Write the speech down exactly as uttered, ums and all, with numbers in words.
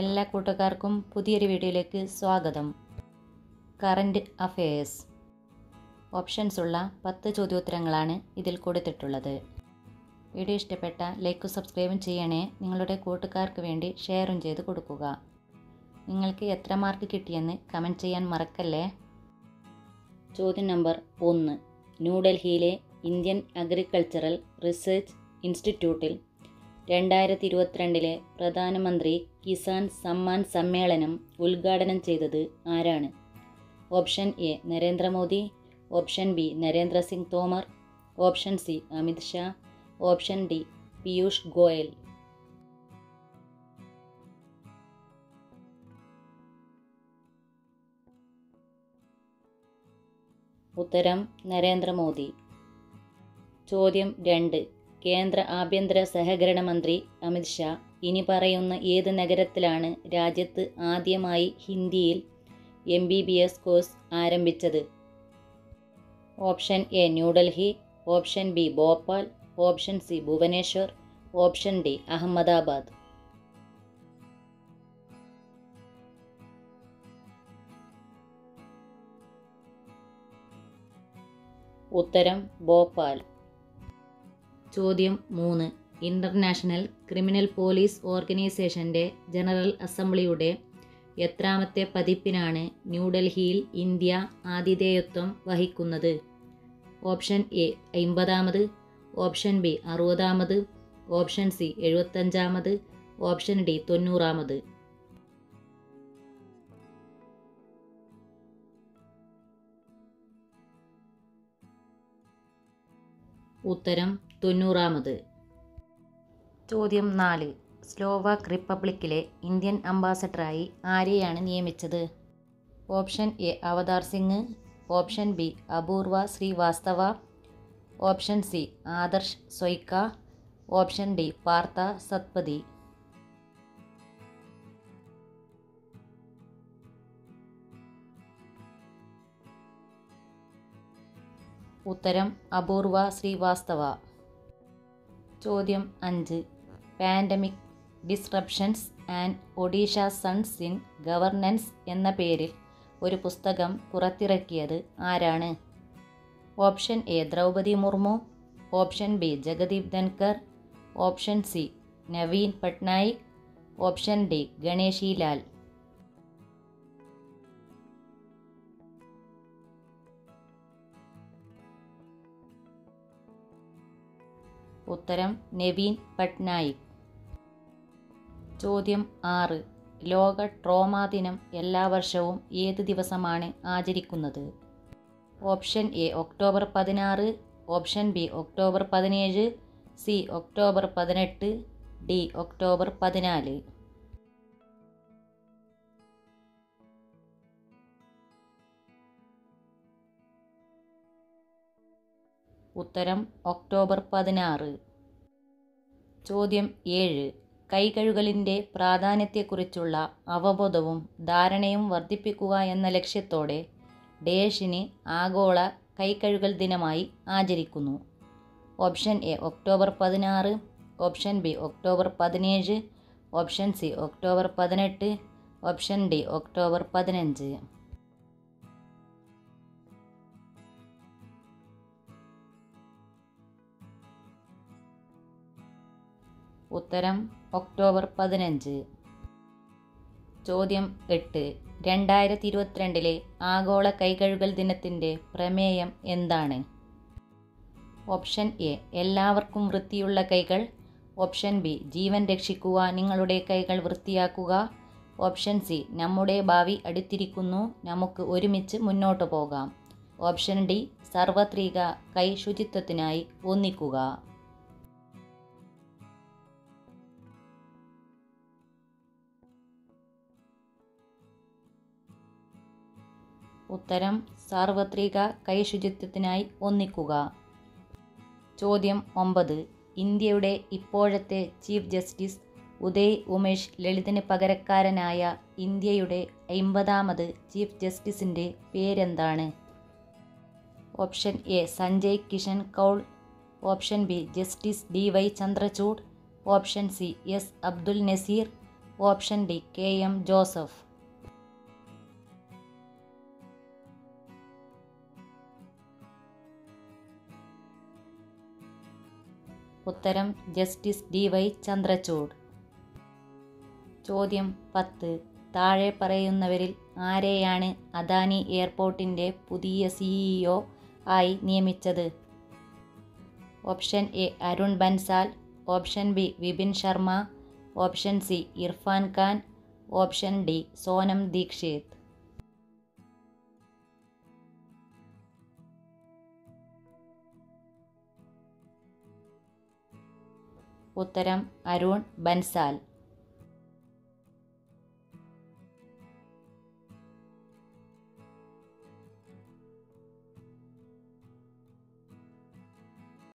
എല്ലാ കൂട്ടുകാർക്കും പുതിയൊരു വീഡിയോയിലേക്ക് സ്വാഗതം. കറൻറ്റ് അഫയേഴ്സ് ഓപ്ഷൻസ് ഉള്ള പത്ത് ചോദ്യോത്തരങ്ങളാണ് ഇതിൽ കൊടുത്തിട്ടുള്ളത്. വീഡിയോ ഇഷ്ടപ്പെട്ട ലൈക്കും സബ്സ്ക്രൈബും ചെയ്യണേ. നിങ്ങളുടെ കൂട്ടുകാർക്ക് വേണ്ടി ഷെയറും ചെയ്ത് കൊടുക്കുക. നിങ്ങൾക്ക് എത്ര മാർക്ക് കിട്ടിയെന്ന് കമൻറ്റ് ചെയ്യാൻ മറക്കല്ലേ. ചോദ്യം നമ്പർ ഒന്ന്. ന്യൂഡൽഹിയിലെ ഇന്ത്യൻ അഗ്രികൾച്ചറൽ റിസർച്ച് ഇൻസ്റ്റിറ്റ്യൂട്ടിൽ രണ്ടായിരത്തി ഇരുപത്തിരണ്ടിലെ പ്രധാനമന്ത്രി കിസാൻ സമ്മാൻ സമ്മേളനം ഉദ്ഘാടനം ചെയ്തത് ആരാണ്? Option A Narendra Modi, option B Narendra Singh Tomar, option C Amit Shah, option D Piyush Goyal. ഉത്തരം നരേന്ദ്രമോദി. ചോദ്യം രണ്ട്. കേന്ദ്ര ആഭ്യന്തര സഹകരണ മന്ത്രി അമിത് ഷാ ഇനി പറയുന്ന ഏത് നഗരത്തിലാണ് രാജ്യത്ത് ആദ്യമായി ഹിന്ദിയിൽ M B B S course ആരംഭിച്ചത്? Option A New Delhi, option B Bhopal, option C Bhubaneswar, option D Ahmedabad. ഉത്തരം ഭോപ്പാൽ. ചോദ്യം മൂന്ന്. ഇൻ്റർനാഷണൽ ക്രിമിനൽ പോലീസ് ഓർഗനൈസേഷൻ്റെ ജനറൽ അസംബ്ലിയുടെ എത്രാമത്തെ പതിപ്പിനാണ് ന്യൂഡൽഹിയിൽ ഇന്ത്യ ആതിഥേയത്വം വഹിക്കുന്നത്? Option A അമ്പതാമത്, option B അറുപതാമത്, option C എഴുപത്തഞ്ചാമത്, option D തൊണ്ണൂറാമത്. ഉത്തരം തൊണ്ണൂറാമത്. ചോദ്യം നാല്. സ്ലോവാക്ക് റിപ്പബ്ലിക്കിലെ ഇന്ത്യൻ അംബാസഡറായി ആരെയാണ് നിയമിച്ചത്? Option A Avatar Singh, option B Apoorva Srivastava, option C Adarsh Swaika, option D Partha Satpathy. ഉത്തരം അപൂർവ ശ്രീവാസ്തവ. ചോദ്യം അഞ്ച്. Pandemic disruptions and Odisha sons in governance എന്ന പേരിൽ ഒരു പുസ്തകം പുറത്തിറക്കിയത് ആരാണ്? Option A Droupadi Murmu, option B Jagdeep Dhankhar, option C Naveen Patnaik, option D Ganeshi Lal. ഉത്തരം നവീൻ പട്നായിക്. ചോദ്യം ആറ്. ലോക ട്രോമാ ദിനം എല്ലാ വർഷവും ഏത് ദിവസമാണ് ആചരിക്കുന്നത്? ഓപ്ഷൻ എ ഒക്ടോബർ പതിനാറ്, ഓപ്ഷൻ ബി ഒക്ടോബർ പതിനേഴ്, സി ഒക്ടോബർ പതിനെട്ട്, ഡി ഒക്ടോബർ പതിനാല്. ഉത്തരം ഒക്ടോബർ പതിനാറ്. ചോദ്യം ഏഴ്. കൈകഴുകലിൻ്റെ പ്രാധാന്യത്തെക്കുറിച്ചുള്ള അവബോധവും ധാരണയും വർദ്ധിപ്പിക്കുക എന്ന ലക്ഷ്യത്തോടെ ഡേഷിന് ആഗോള കൈകഴുകൽ ദിനമായി ആചരിക്കുന്നു. ഓപ്ഷൻ എ ഒക്ടോബർ പതിനാറ്, ഓപ്ഷൻ ബി ഒക്ടോബർ പതിനേഴ്, ഓപ്ഷൻ സി ഒക്ടോബർ പതിനെട്ട്, ഓപ്ഷൻ ഡി ഒക്ടോബർ പതിനഞ്ച്. ഉത്തരം ഒക്ടോബർ പതിനഞ്ച്. ചോദ്യം എട്ട്. രണ്ടായിരത്തി ഇരുപത്തിരണ്ടിലെ ആഗോള കൈകഴുകൽ ദിനത്തിൻ്റെ പ്രമേയം എന്താണ്? ഓപ്ഷൻ എ എല്ലാവർക്കും വൃത്തിയുള്ള കൈകൾ, ഓപ്ഷൻ ബി ജീവൻ രക്ഷിക്കുക നിങ്ങളുടെ കൈകൾ വൃത്തിയാക്കുക, ഓപ്ഷൻ സി നമ്മുടെ ഭാവി അടുത്തിരിക്കുന്നു നമുക്ക് ഒരുമിച്ച് മുന്നോട്ട് പോകാം, ഓപ്ഷൻ ഡി സാർവത്രിക കൈ ശുചിത്വത്തിനായി ഒന്നിക്കുക. ഉത്തരം സാർവത്രിക കൈ ശുചിത്വത്തിനായി ഒന്നിക്കുക. ചോദ്യം ഒമ്പത്. ഇന്ത്യയുടെ ഇപ്പോഴത്തെ ചീഫ് ജസ്റ്റിസ് ഉദയ് ഉമേഷ് ലളിതിന് പകരക്കാരനായ ഇന്ത്യയുടെ അമ്പതാമത് ചീഫ് ജസ്റ്റിസിൻ്റെ പേരെന്താണ്? Option A Sanjay Kishan Kaul, option B justice D Y Chandrachud, option C S Abdul Nazeer, option D K M Joseph. ഉത്തരം ജസ്റ്റിസ് ഡി വൈ ചന്ദ്രചൂഡ്. ചോദ്യം പത്ത്. താഴെ പറയുന്നവരിൽ ആരെയാണ് അദാനി എയർപോർട്ടിൻ്റെ പുതിയ സിഇഒ ആയി നിയമിച്ചത്? Option A Arun Bansal, option B Vipin Sharma, option C Irfan Khan, option D Sonam Dikshit. ഉത്തരം അരുൺ ബൻസാൽ.